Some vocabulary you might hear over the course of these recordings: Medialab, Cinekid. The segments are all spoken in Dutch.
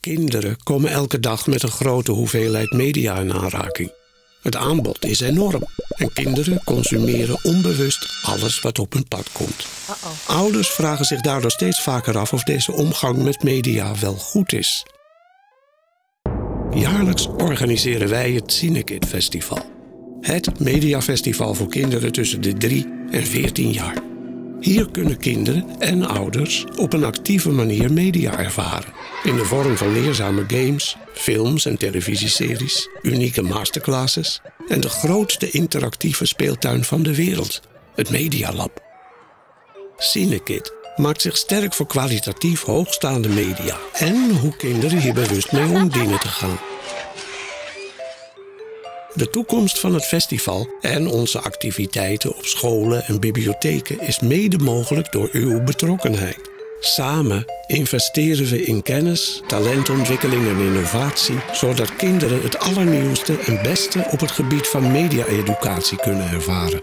Kinderen komen elke dag met een grote hoeveelheid media in aanraking. Het aanbod is enorm en kinderen consumeren onbewust alles wat op hun pad komt. Uh-oh. Ouders vragen zich daardoor steeds vaker af of deze omgang met media wel goed is. Jaarlijks organiseren wij het Cinekid Festival. Het mediafestival voor kinderen tussen de 3 en 14 jaar. Hier kunnen kinderen en ouders op een actieve manier media ervaren. In de vorm van leerzame games, films en televisieseries, unieke masterclasses en de grootste interactieve speeltuin van de wereld, het Medialab. Cinekid maakt zich sterk voor kwalitatief hoogstaande media en hoe kinderen hier bewust mee om dienen te gaan. De toekomst van het festival en onze activiteiten op scholen en bibliotheken is mede mogelijk door uw betrokkenheid. Samen investeren we in kennis, talentontwikkeling en innovatie, zodat kinderen het allernieuwste en beste op het gebied van media-educatie kunnen ervaren.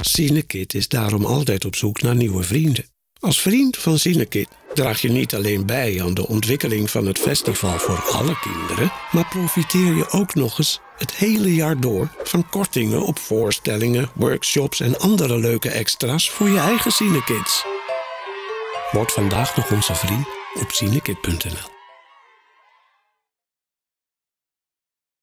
Cinekid is daarom altijd op zoek naar nieuwe vrienden. Als vriend van Cinekid draag je niet alleen bij aan de ontwikkeling van het festival voor alle kinderen, maar profiteer je ook nog eens het hele jaar door van kortingen op voorstellingen, workshops en andere leuke extra's voor je eigen Cinekids. Word vandaag nog onze vriend op cinekid.nl.